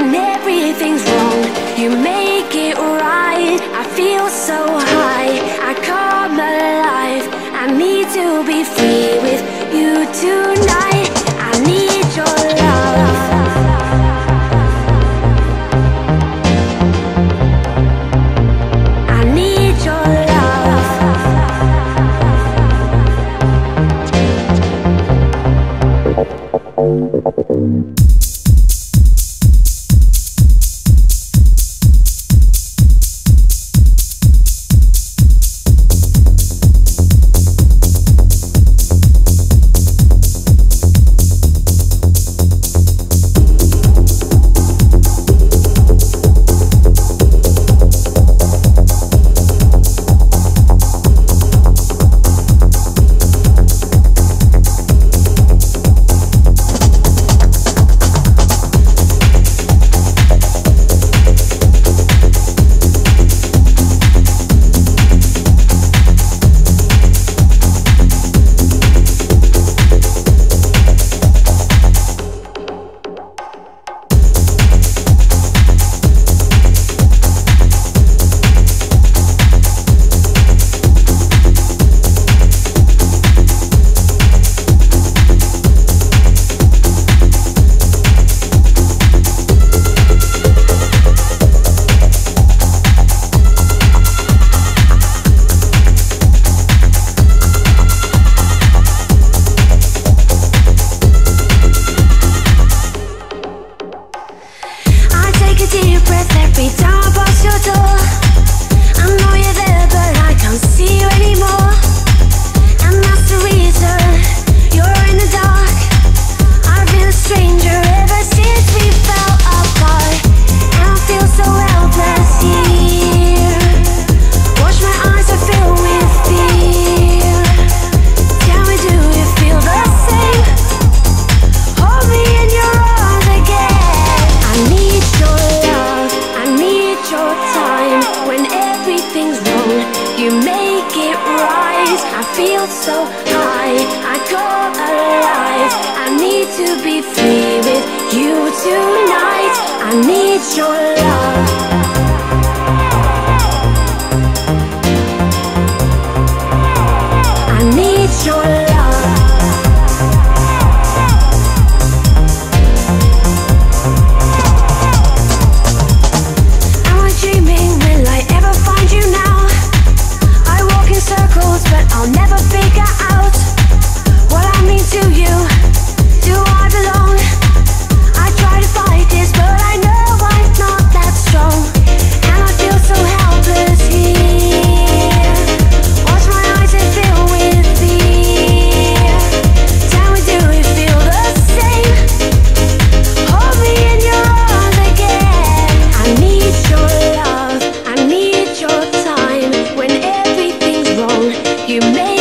when everything's wrong, you make it right. I feel so high, I come alive. I need to be free with you tonight. I need your love. You may